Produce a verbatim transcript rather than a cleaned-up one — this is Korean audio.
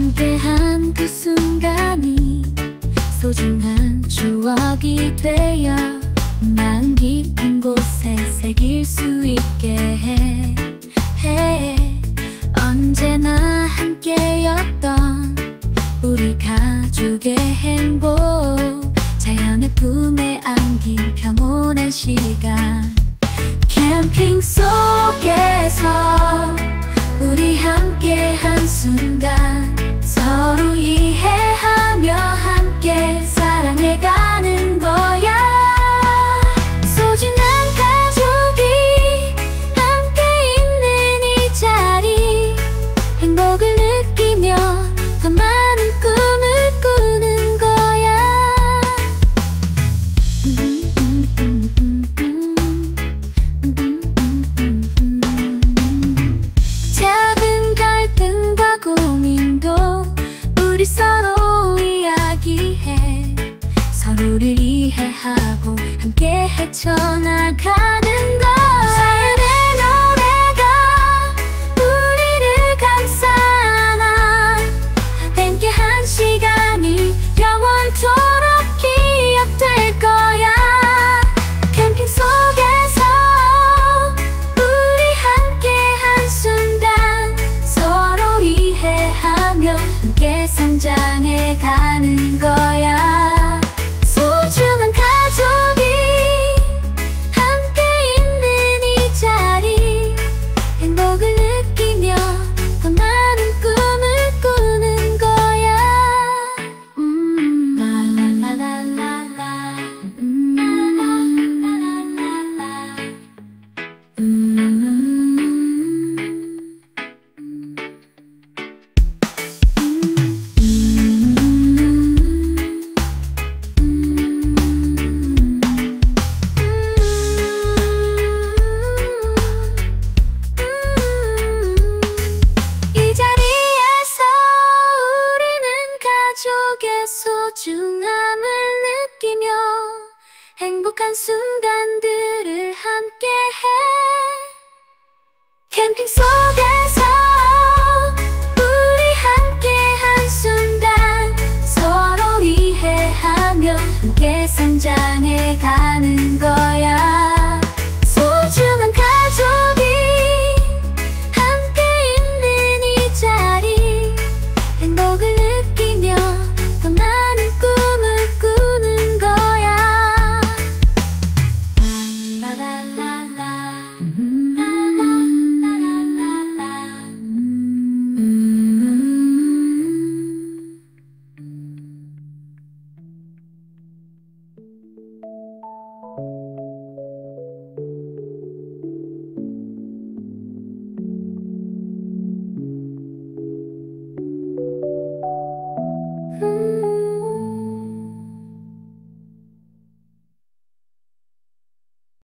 함께한 그 순간이 소중한 추억이 되어 난 깊은 곳에 새길 수 있게 해, 해. 언제나 함께였던 우리 가족의 행복, 자연의 품에 안긴 평온한 시간. 캠핑 속에서 우리 함께 한 순간, 서로 이해하며 함께 사랑해가는 거야. 소중한 가족이 함께 있는 이 자리, 행복을 느끼며 더 많은 꿈을 꾸는 거야. 음, 음, 음, 음, 음, 음, 음, 음, 음. 작은 갈등과 고민도 우리 서로 이야기해, 서로를 이해하고 함께 헤쳐나가는 것. 사연의 노래가 우리를 감싸나, 함께 한 시간이 영원토록 기억될 거야. 캠핑 속에서 우리 함께 한 순간, 서로 이해하며 함께 성장해 가는 거야. 소중한 가족이 함께 있는 이 자리, 행복을 느끼며 더 많은 꿈을 꾸는 거야. 음, 라라라라라. 음, 라라라라라. 음. 이 자리에서 우리는 가족의 소중함을 느끼며 행복한 순간들을 함께해. 캠핑 속에서 우리 함께 한 순간, 서로 이해하며 함께 성장해 가는 거야. 소중한 가족이 함께 있는 이 자리, 행복을 느끼며 더 많은 꿈을 꾸는 거야. 라라라라라. 라라라라라. 음. 음.